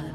blood.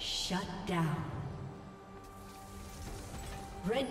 Shut down. Red